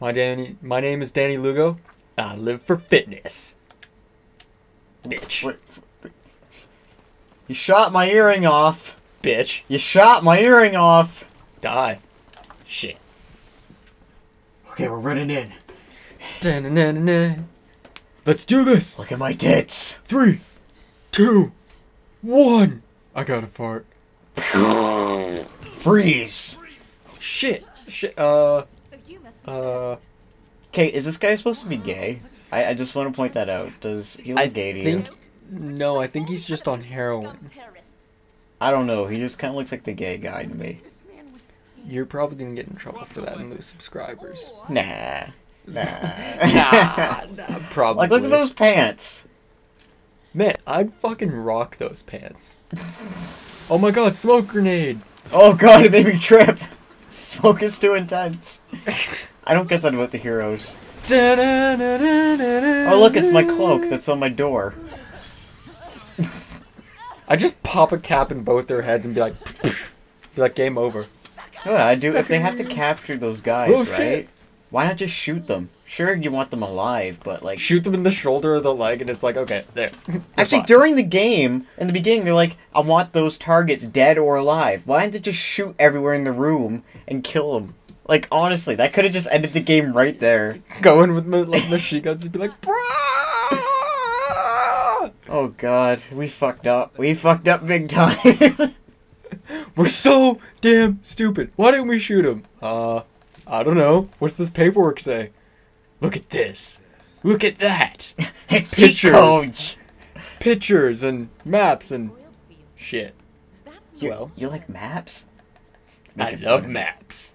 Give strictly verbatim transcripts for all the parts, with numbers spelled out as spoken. My Danny, my name is Danny Lugo. I live for fitness. Bitch. Wait, wait. You shot my earring off. Bitch. You shot my earring off. Die. Shit. Okay, we're running in. Da-na-na-na-na. Let's do this. Look at my tits. Three, two, one. I got a fart. Freeze. Shit. Shit. Uh. Uh. Okay, is this guy supposed to be gay? I, I just want to point that out. Does he look I gay to think, you? No, I think he's just on heroin. I don't know. He just kind of looks like the gay guy to me. You're probably going to get in trouble for that and lose subscribers. Nah. Nah. nah. Nah, probably. Like, look at those pants. Man, I'd fucking rock those pants. Oh my god, smoke grenade. Oh god, it made me trip. Smoke is too intense. I don't get that about the heroes. Da, da, da, da, da, oh look, it's my cloak that's on my door. I just pop a cap in both their heads and be like, pff, pff, be like, game over. Yeah, I do. Suckers. If they have to capture those guys, oh, right? Shit. Why not just shoot them? Sure, you want them alive, but like... Shoot them in the shoulder or the leg, and it's like, okay, there. Actually, fine. During the game, in the beginning, they're like, I want those targets dead or alive. Why didn't they just shoot everywhere in the room and kill them? Like, honestly, that could have just ended the game right there. Go in with like, machine guns and be like, bruh! Oh, God. We fucked up. We fucked up big time. We're so damn stupid. Why didn't we shoot him? Uh... I don't know. What's this paperwork say? Look at this. Look at that. It's pictures. Codes. Pictures and maps and shit. You, well, you like maps? Make I love fun. Maps.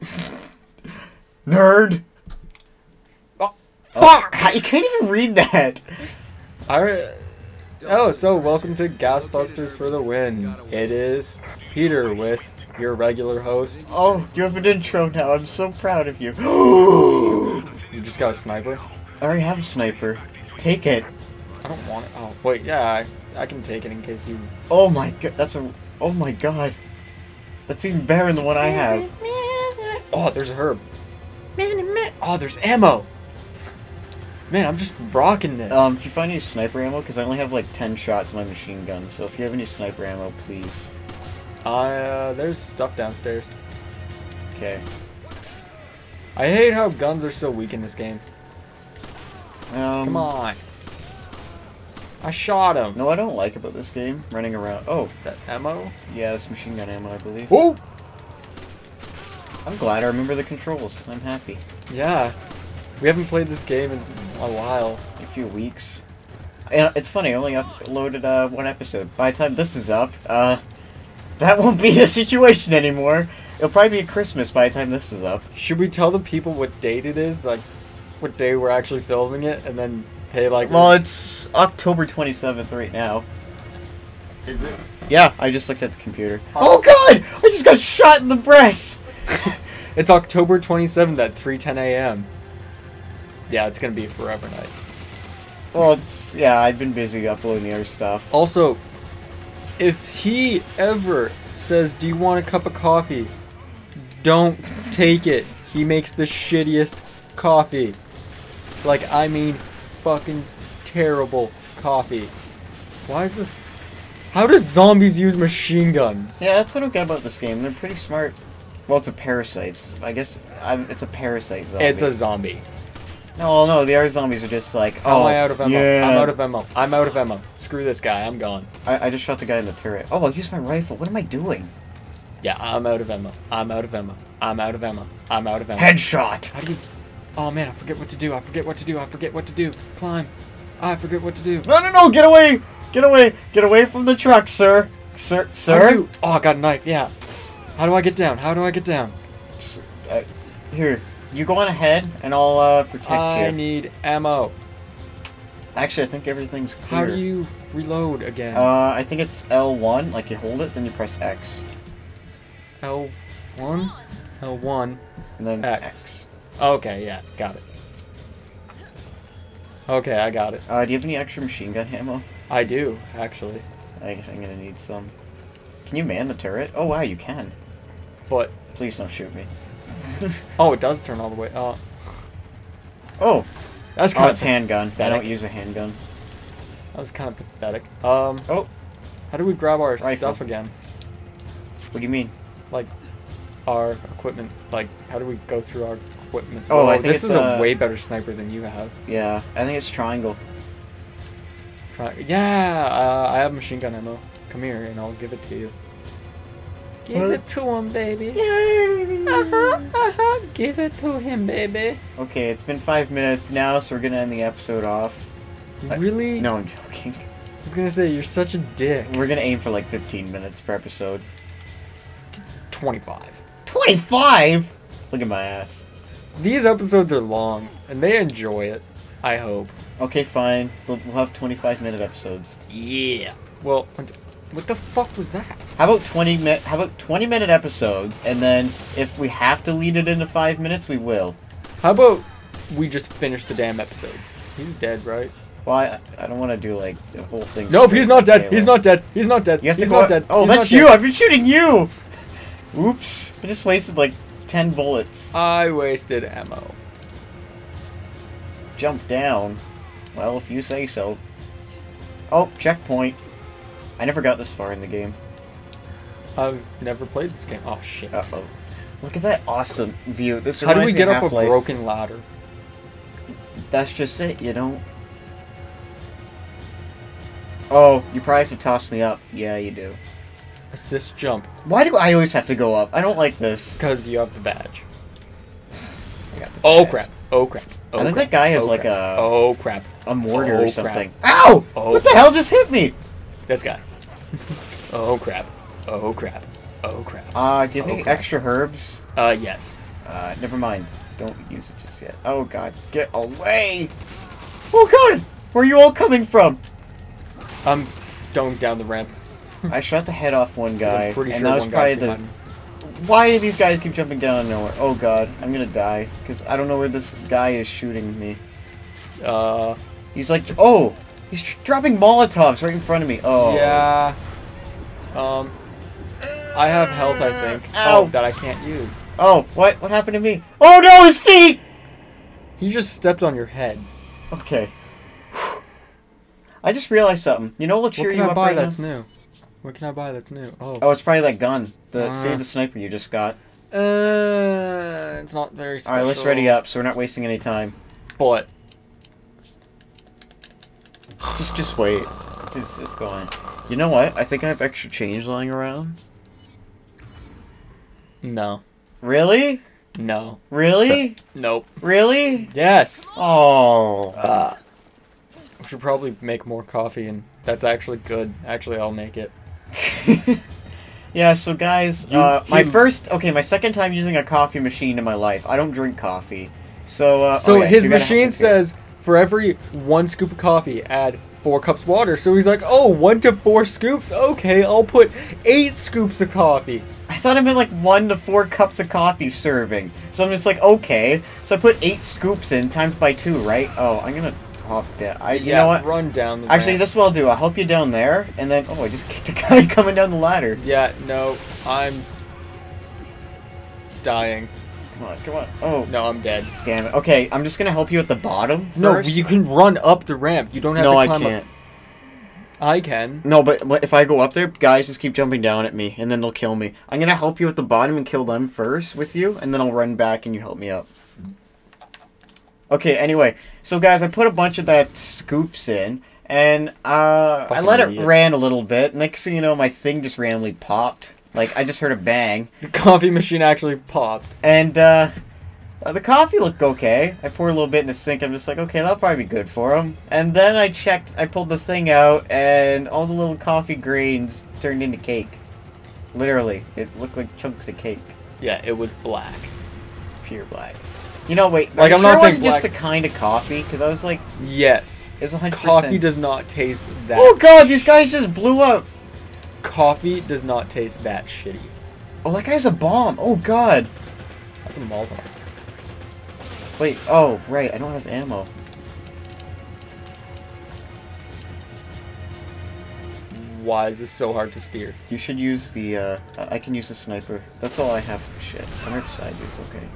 Nerd. Oh, fuck! Oh, you can't even read that. I, oh, so welcome to Gasbusters for the win. It is Peter with... Your regular host. Oh, you have an intro now. I'm so proud of you. You just got a sniper? I already have a sniper. Take it. I don't want it. Oh, wait. Yeah, I, I can take it in case you... Oh my god. That's a... Oh my god. That's even better than the one I have. Oh, there's a herb. Oh, there's ammo. Man, I'm just rocking this. Um, if you find any sniper ammo, because I only have like ten shots in my machine gun. So if you have any sniper ammo, please... Uh, there's stuff downstairs. Okay. I hate how guns are so weak in this game. Um, Come on. I shot him. No, I don't like about this game. Running around. Oh. Is that ammo? Yeah, it's machine gun ammo, I believe. Whoa! I'm glad I remember the controls. I'm happy. Yeah. We haven't played this game in a while. A few weeks. It's funny, I only uploaded uh, one episode. By the time this is up, uh... that won't be the situation anymore. It'll probably be Christmas by the time this is up. Should we tell the people what date it is? Like, what day we're actually filming it? And then pay like... Well, a... it's October twenty-seventh right now. Is it? Yeah, I just looked at the computer. Oh, oh god! I just got shot in the breast! It's October twenty-seventh at three ten a m Yeah, it's gonna be forever night. Well, it's... Yeah, I've been busy uploading the other stuff. Also... If he ever says, do you want a cup of coffee? Don't take it. He makes the shittiest coffee. Like, I mean, fucking terrible coffee. Why is this... How do zombies use machine guns? Yeah, that's what I get about this game. They're pretty smart. Well, it's a parasite. I guess I'm, it's a parasite zombie. It's a zombie. No, no, the other zombies are just like, oh, am I out of ammo? Yeah. I'm out of ammo. I'm out of ammo. Screw this guy. I'm gone. I, I just shot the guy in the turret. Oh, I used my rifle. What am I doing? Yeah, I'm out of ammo. I'm out of ammo. I'm out of ammo. I'm out of ammo. Headshot! How do you... Oh, man, I forget what to do. I forget what to do. I forget what to do. Climb. I forget what to do. No, no, no! Get away! Get away! Get away from the truck, sir! Sir? Sir? You... Oh, I got a knife. Yeah. How do I get down? How do I get down? Uh, here. You go on ahead, and I'll uh, protect I you. I need ammo. Actually, I think everything's clear. How do you reload again? Uh, I think it's L one. Like, you hold it, then you press X. L one? L one. And then X. X. Okay, yeah. Got it. Okay, I got it. Uh, do you have any extra machine gun ammo? I do, actually. I, I'm gonna need some. Can you man the turret? Oh, wow, you can. But... Please don't shoot me. Oh, it does turn all the way. Oh. Oh! That's kind oh, of it's handgun. Pathetic. I don't use a handgun. That was kind of pathetic. Um, oh! How do we grab our Rifle. stuff again? What do you mean? Like, our equipment. Like, how do we go through our equipment? Oh, Whoa, I think this it's, is a uh, way better sniper than you have. Yeah, I think it's triangle. Tri yeah, uh, I have machine gun ammo. Come here, and I'll give it to you. Give what? it to him, baby. Yay. Uh-huh, uh-huh. Give it to him, baby. Okay, it's been five minutes now, so we're gonna end the episode off. Really? I, no, I'm joking. I was gonna say, you're such a dick. We're gonna aim for like fifteen minutes per episode. twenty-five. twenty-five?! Look at my ass. These episodes are long, and they enjoy it. I hope. Okay, fine. We'll have twenty-five minute episodes. Yeah. Well, what the fuck was that? How about twenty minute? How about twenty minute episodes, and then if we have to lead it into five minutes, we will. How about we just finish the damn episodes? He's dead, right? Well, I, I don't want to do like the whole thing. Nope, he's not dead. He's not dead. He's not dead. You have to he's go not dead. Oh, he's that's you. I've been shooting you. Oops! I just wasted like ten bullets. I wasted ammo. Jump down. Well, if you say so. Oh, checkpoint. I never got this far in the game. I've never played this game. Oh shit! Uh oh. Look at that awesome view. This How do we get up a broken ladder? That's just it. You don't. Oh, you probably have to toss me up. Yeah, you do. Assist jump. Why do I always have to go up? I don't like this. Because you have the badge. I got the oh, badge. Crap. Oh, crap. Oh, I think crap. that guy has oh, like crap. a... Oh, crap. A mortar oh, or something. Crap. Ow! Oh, what the crap. hell just hit me? This guy. Oh, crap. Oh, crap. Oh, crap. Uh, do you have oh, any crap. extra herbs? Uh, yes. Uh, never mind. Don't use it just yet. Oh, God. Get away! Oh, God! Where are you all coming from? I'm going down the ramp. I shot the head off one guy, I'm pretty sure and that was probably the... Behind. Why do these guys keep jumping down nowhere? Oh god, I'm gonna die, because I don't know where this guy is shooting me. Uh... He's like, oh! He's dropping Molotovs right in front of me, oh. Yeah... Um... I have health, I think. Ow. Oh, that I can't use. Oh, what? What happened to me? Oh no, his feet! He just stepped on your head. Okay. I just realized something. You know what'll cheer what you I up buy right that's now? new? What can I buy that's new? Oh, oh it's probably that gun. The, uh, see the sniper you just got. Uh, It's not very special. Alright, let's ready up so we're not wasting any time. Bullet. Just just wait. It's, it's going. You know what? I think I have extra change lying around. No. Really? No. Really? Nope. Really? Yes. Oh. Uh, we should probably make more coffee and... That's actually good. Actually, I'll make it. Yeah, so guys, you, uh, my you... first... Okay, my second time using a coffee machine in my life. I don't drink coffee. So, uh, so oh, yeah, his machine says, for every one scoop of coffee, add four cups water. So he's like, oh, one to four scoops? Okay, I'll put eight scoops of coffee. I thought I meant like one to four cups of coffee serving. So I'm just like, okay. So I put eight scoops in times by two, right? Oh, I'm gonna... Hop down. I, you yeah, know what? Run down the Actually, ramp. This is what I'll do. I'll help you down there, and then... Oh, I just kicked a guy coming down the ladder. Yeah, no, I'm... dying. Come on, come on. Oh. No, I'm dead. Damn it. Okay, I'm just gonna help you at the bottom first. No, you can run up the ramp. You don't have no, to climb No, I can't. Up. I can. No, but if I go up there, guys just keep jumping down at me, and then they'll kill me. I'm gonna help you at the bottom and kill them first with you, and then I'll run back and you help me up. Okay, anyway, so guys, I put a bunch of that scoops in, and uh, I let idiot. it ran a little bit. Next thing you know, my thing just randomly popped. Like, I just heard a bang. The coffee machine actually popped. And uh, the coffee looked okay. I poured a little bit in a sink. I'm just like, okay, that'll probably be good for him. And then I checked, I pulled the thing out, and all the little coffee grains turned into cake. Literally, it looked like chunks of cake. Yeah, it was black. Pure black. You know, wait. Like, I'm sure not saying black. Just the kind of coffee, because I was like, yes, it's one hundred percent. Coffee does not taste that. Oh god, these guys just blew up. Coffee does not taste that shitty. Oh, that guy's a bomb. Oh god, that's a Molotov. Wait. Oh right, I don't have ammo. Why is this so hard to steer? You should use the. Uh, I can use the sniper. That's all I have. Shit, I'm right beside you. It's okay.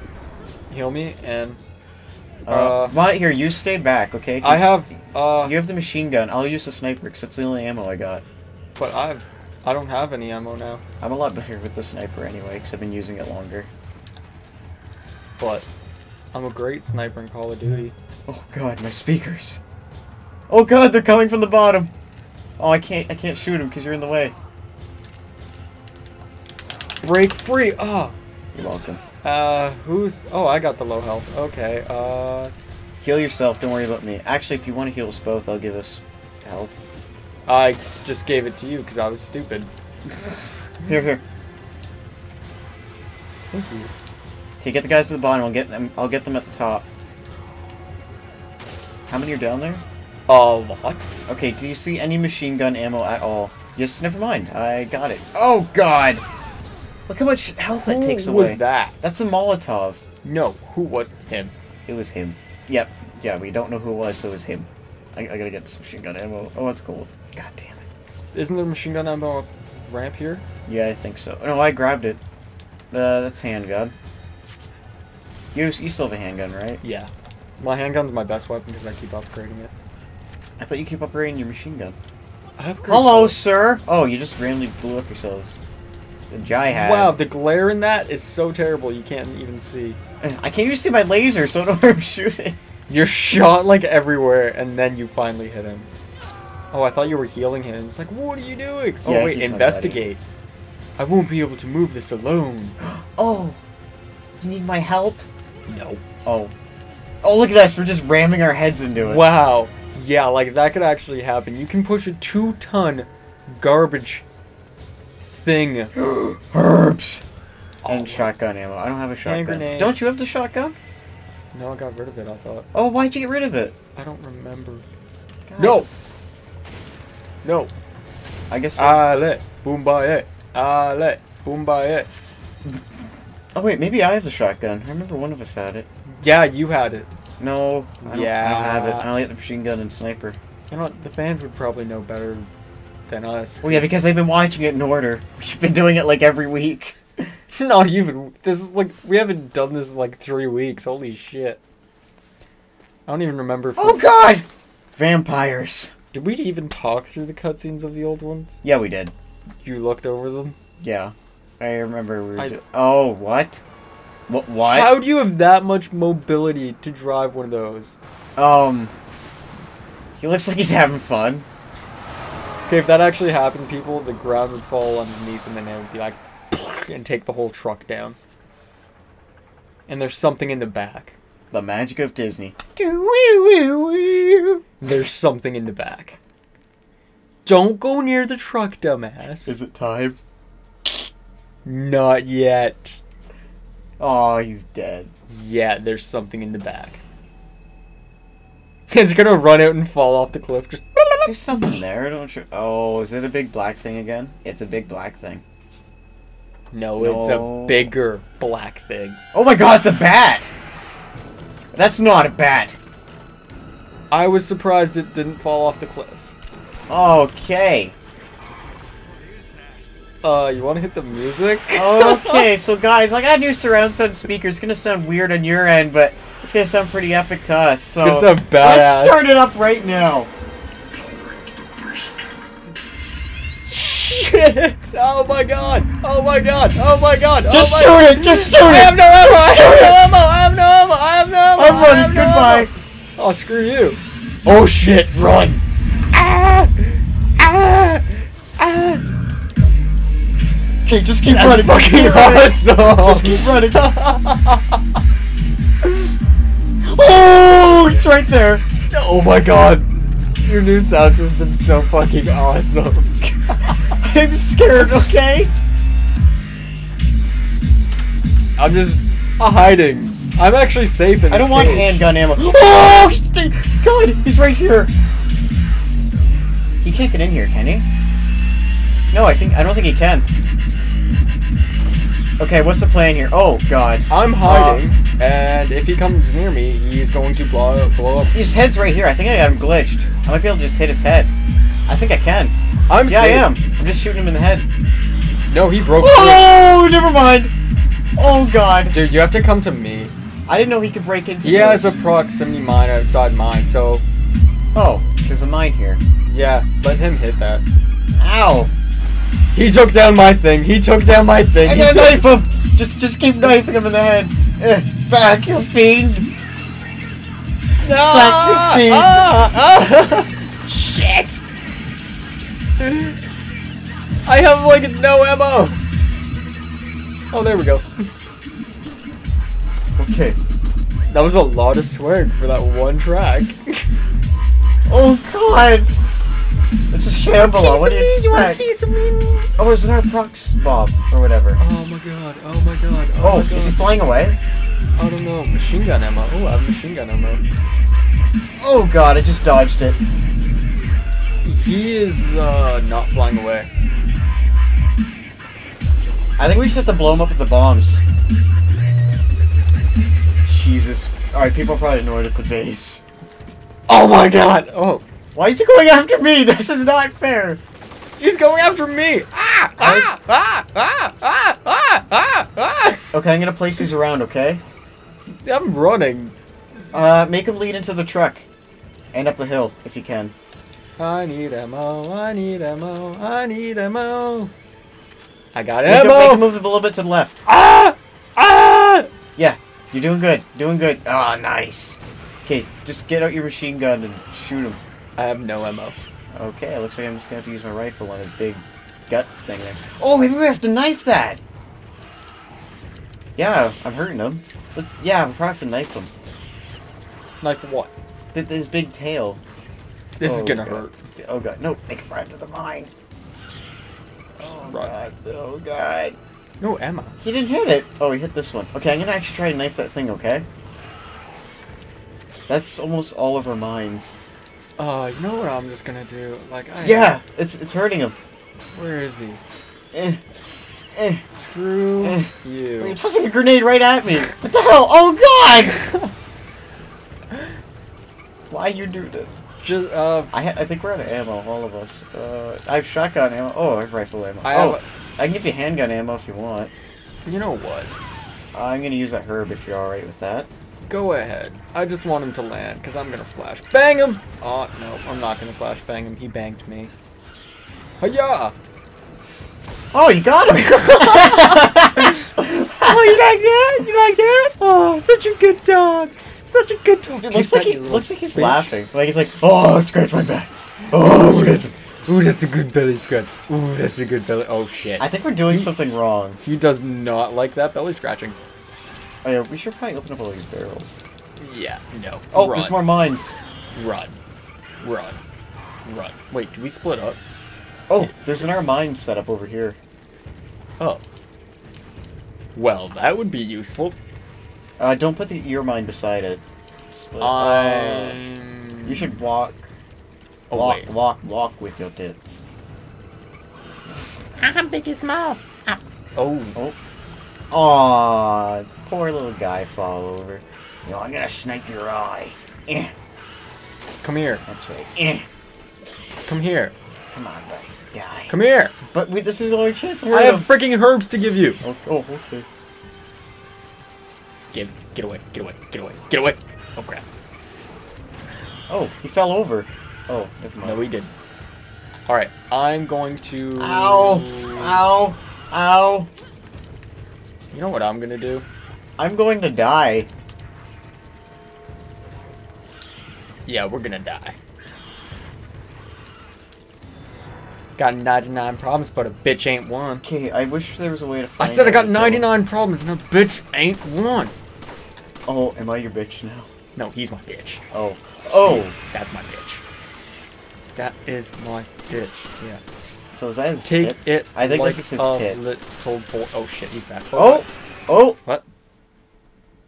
Heal me and Uh, uh, here, you stay back, okay? You, I have, uh... You have the machine gun. I'll use the sniper, because that's the only ammo I got. But I've... I don't have any ammo now. I'm a lot better with the sniper anyway, because I've been using it longer. But... I'm a great sniper in Call of Duty. Oh god, my speakers. Oh god, they're coming from the bottom! Oh, I can't, I can't shoot him, because you're in the way. Break free! Ah! You're welcome. Uh, who's... Oh, I got the low health. Okay, uh... Heal yourself, don't worry about me. Actually, if you want to heal us both, I'll give us health. I just gave it to you, because I was stupid. Here, here. Thank you. Okay, get the guys to the bottom, I'll get them, I'll get them at the top. How many are down there? A lot. Okay, do you see any machine gun ammo at all? Yes, never mind, I got it. Oh, god! Look how much health that takes away. Who was that? That's a Molotov. No, who was him? It was him. Yep. Yeah, we don't know who it was, so it was him. I, I gotta get some machine gun ammo. Oh, that's cool. God damn it. Isn't there machine gun ammo ramp here? Yeah, I think so. No, I grabbed it. Uh, that's handgun. You, you still have a handgun, right? Yeah. My handgun's my best weapon because I keep upgrading it. I thought you keep upgrading your machine gun. I upgraded. Hello, it. sir! Oh, you just randomly blew up yourselves. The Jai hat. Wow, the glare in that is so terrible you can't even see. I can't even see my laser, so I don't know where I'm shooting. You're shot like everywhere, and then you finally hit him. Oh, I thought you were healing him. It's like, what are you doing? Yeah, oh wait, investigate. I won't be able to move this alone. Oh, you need my help? No. Oh. Oh, look at us. We're just ramming our heads into it. Wow. Yeah, like that could actually happen. You can push a two-ton garbage thing. Herbs! And oh, shotgun ammo. I don't have a shotgun. Don't you have the shotgun? No, I got rid of it, I thought. Oh, why'd you get rid of it? I don't remember. God. No! No. I guess so. Ale, boombaye. Ale, boombaye. Oh, wait, maybe I have the shotgun. I remember one of us had it. Yeah, you had it. No, I don't, yeah. I don't have it. I only got the machine gun and sniper. You know what? The fans would probably know better than us. Well, yeah, because they've been watching it in order. We've been doing it, like, every week. Not even. This is, like, we haven't done this in, like, three weeks. Holy shit. I don't even remember. If oh, we... God! Vampires. Did we even talk through the cutscenes of the old ones? Yeah, we did. You looked over them? Yeah. I remember we were I... Oh, what? What? What? How do you have that much mobility to drive one of those? Um... He looks like he's having fun. Okay, if that actually happened, people, the ground would fall underneath and then it would be like, and take the whole truck down. And there's something in the back. The magic of Disney. There's something in the back. Don't go near the truck, dumbass. Is it time? Not yet. Oh, he's dead. Yeah, there's something in the back. It's gonna run out and fall off the cliff. Just There's something there, don't you? Oh, is it a big black thing again? It's a big black thing. No, no, it's a bigger black thing. Oh my god, it's a bat! That's not a bat! I was surprised it didn't fall off the cliff. Okay. Uh, you want to hit the music? Okay, so guys, I got new surround sound speakers. It's gonna sound weird on your end, but it's gonna sound pretty epic to us. So it's gonna sound badass. Let's start it up right now. Shit! Oh my god! Oh my god! Oh my god! Just oh my shoot god. it! Just shoot it! I have no ammo! Just I have no ammo! I have no ammo! I have no ammo! I'm I running! No Goodbye! Ammo. Oh, screw you! Oh shit! Run! Ah! Ah! Ah! Okay, just keep That's running! Fucking awesome! Just keep running! Oh! It's right there! Oh my god! Your new sound system's so fucking awesome! I'm scared, okay? I'm just uh, hiding. I'm actually safe in this I don't want cage. handgun ammo. Oh, God, he's right here. He can't get in here, can he? No, I think I don't think he can. Okay, what's the plan here? Oh, God. I'm hiding, um, and if he comes near me, he's going to blow, blow up. His head's right here. I think I got him glitched. I might be able to just hit his head. I think I can. I'm yeah, safe. I am. I'm just shooting him in the head. No, he broke. Oh, never mind. Oh, God. Dude, you have to come to me. I didn't know he could break into. Yeah, there's a proximity mine outside mine, so. Oh, there's a mine here. Yeah, let him hit that. Ow! He took down my thing. He took down my thing. And I knife him. Just, just keep knifing him in the head. Eh, back, you fiend! No! Back, you fiend! Ah, ah. Shit! I have like no ammo. Oh, there we go. Okay, that was a lot of swearing for that one track. Oh God! It's a shambala. What do you expect? Oh, it's another prox bomb or whatever. Oh my God! Oh my God! Oh, oh my God. Is he flying away? I don't know. Machine gun ammo. Oh, I have machine gun ammo. Oh God! I just dodged it. He is uh, not flying away. I think we just have to blow him up with the bombs. Jesus. Alright, people are probably annoyed at the base. Oh my God! Oh. Why is he going after me? This is not fair. He's going after me! Ah! Ah! Ah! Ah! Ah! Ah! Ah! Ah! Okay, I'm gonna place these around, okay? I'm running. Uh, make him lead into the truck. And up the hill, if you can. I need ammo, I need ammo, I need ammo. I got make ammo! Him, make him move a little bit to the left. Ah! Ah! Yeah. You're doing good. Doing good. Ah, oh, nice. Okay, just get out your machine gun and shoot him. I have no ammo. Okay, it looks like I'm just going to have to use my rifle on his big guts thing there. Oh, maybe we have to knife that! Yeah, I'm hurting him. Let's, yeah, I'm probably have to knife him. Knife what? Th his big tail. This oh, is going to hurt. Oh, God. No, make him right to the mine. Just oh, run. God. Oh, God. No, Emma. He didn't hit it. Oh, he hit this one. Okay, I'm gonna actually try to knife that thing, okay? That's almost all of our mines. Uh, you know what I'm just gonna do? Like, I... Yeah! It's it's hurting him. Where is he? Eh. Eh. Screw eh. you. You're tossing a grenade right at me! What the hell? Oh, God! Why you do this? Just, uh... I, ha I think we're out of ammo, all of us. Uh, I have shotgun ammo. Oh, I have rifle ammo. I oh. have... I can give you handgun ammo if you want. You know what? I'm gonna use that herb if you're alright with that. Go ahead. I just want him to land, because I'm gonna flash bang him! Oh, no, I'm not gonna flash bang him. He banged me. Hiya! Oh, you got him! Oh, you like that? You like that? Oh, such a good dog! Such a good dog! It looks, like, he, looks like he's bitch. laughing. Like, he's like, oh, scratch my back. Oh, scratch. Ooh, that's a good belly scratch. Ooh, that's a good belly... Oh, shit. I think we're doing he, something wrong. He does not like that belly scratching. Oh, yeah, we should probably open up all these barrels. Yeah, no. Oh, run. There's more mines. Run. Run. Run. Wait, do we split up? Oh, there's another mine set up over here. Oh. Well, that would be useful. Uh, don't put the, your mine beside it. Split um... uh, You should walk... Oh, walk, wait. walk, walk with your tits. I'm big as mouse. Ah. Oh. Oh. Aw, poor little guy fall over. No, I'm gonna snipe your eye. Eh. Come here. That's right. Eh. Come here. Come on, buddy. Die. Come here. But wait, this is the only chance. I have freaking herbs to give you. Oh, oh, okay. Get, get away, get away, get away, get away. Oh, crap. Oh, he fell over. Oh, no, we did. Alright, I'm going to... Ow! Ow! Ow! You know what I'm going to do? I'm going to die. Yeah, we're going to die. Got ninety-nine problems, but a bitch ain't one. Okay, I wish there was a way to find... I said I got ninety-nine though. problems, and a bitch ain't one. Oh, am I your bitch now? No, he's my bitch. Oh. Oh! See, that's my bitch. That is my bitch. Yeah. So is that his Take tits? It I think like this is his tits. Little boy. Oh shit, he's back. Oh! Oh! What?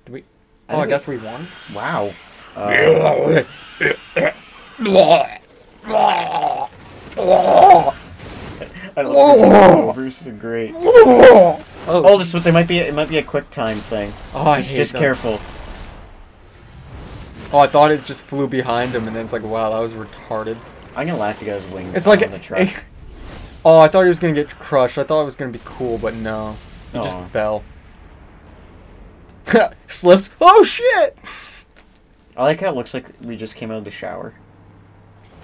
Did we... I oh, I guess we... we won? Wow. Uh... I love Bruce is great. Oh, oh this what they might be. It might be a quick time thing. Oh, just, I hate Just those. careful. Oh, I thought it just flew behind him, and then it's like, wow, that was retarded. I'm gonna laugh at you guys' wings. It's like on the truck. It, oh, I thought he was gonna get crushed. I thought it was gonna be cool, but no, he Aww. just fell. Slips. Oh, shit! I like how it looks like we just came out of the shower.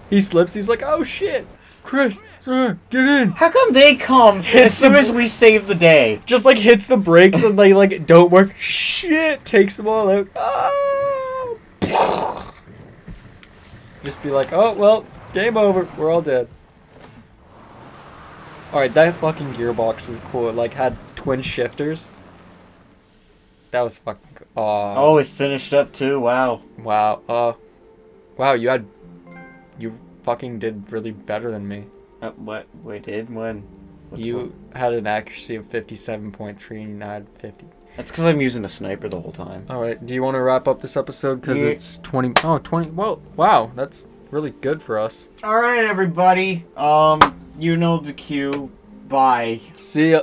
He slips. He's like, oh, shit. Chris, sir, get in. How come they come as soon as we save the day? Just, like, hits the brakes and they, like, don't work. Shit. Takes them all out. Oh. Just be like, oh, well, game over. We're all dead. Alright, that fucking gearbox was cool. It, like, had twin shifters. That was fucking cool. Aww. Oh, it finished up, too. Wow. Wow. Uh, wow, you had... You... fucking did really better than me. Uh, what we did when Which you one? had an accuracy of fifty-seven point three and I had fifty. That's because I'm using a sniper the whole time. All right, do you want to wrap up this episode because yeah. it's twenty? Oh, twenty. Well, wow, that's really good for us. All right, everybody. Um, you know the cue. Bye. See ya.